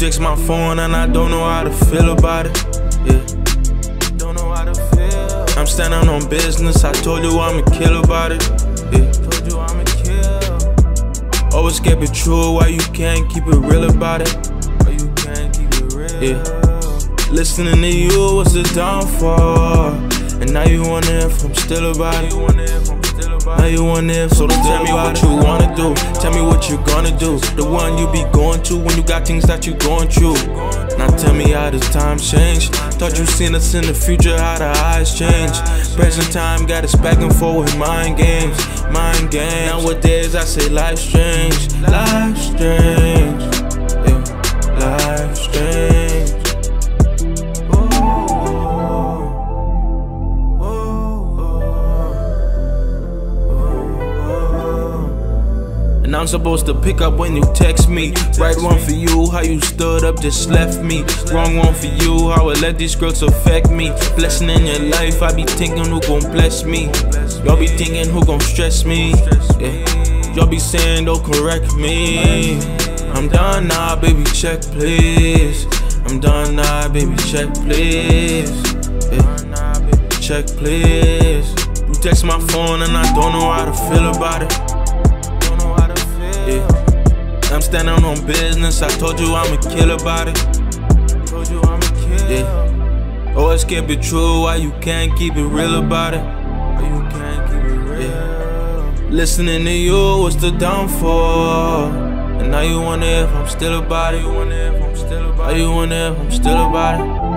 dicks my phone and I don't know how to feel about it. Yeah, don't know how to feel. I'm standing on business. I told you I'm a kill about it. Yeah, told you I'm a kill. Always kept it true. Why you can't keep it real about it? Why you can't keep it real? Yeah, listening to you was the downfall, and now you wonder if I'm still about it. Now you want it, so don't tell me what you wanna do. Tell me what you're gonna do. The one you be going to when you got things that you're going through. Now tell me how this time changed. Thought you seen us in the future, how the eyes change. Present time got us back and forth, mind games, mind games. Nowadays I say life's strange, life's strange, yeah, life's strange. And I'm supposed to pick up when you text me. Right one for you, how you stood up, just left me. Wrong one for you, how I let these girls affect me. Blessing in your life, I be thinking who gon' bless me. Y'all be thinking who gon' stress me, yeah. Y'all be saying don't correct me. I'm done now, baby, check please. I'm done now, baby, check please, yeah. Check please. You text my phone and I don't know how to feel about it. I'm standing on business, I told you I'm a kill about it. Told you I'm a kill. Yeah. Always keep it true, why you can't keep it real about it? Why you can't keep it real? Yeah. Listening to you was the downfall, and now you wonder if I'm still about it. Now you wonder if I'm still about it.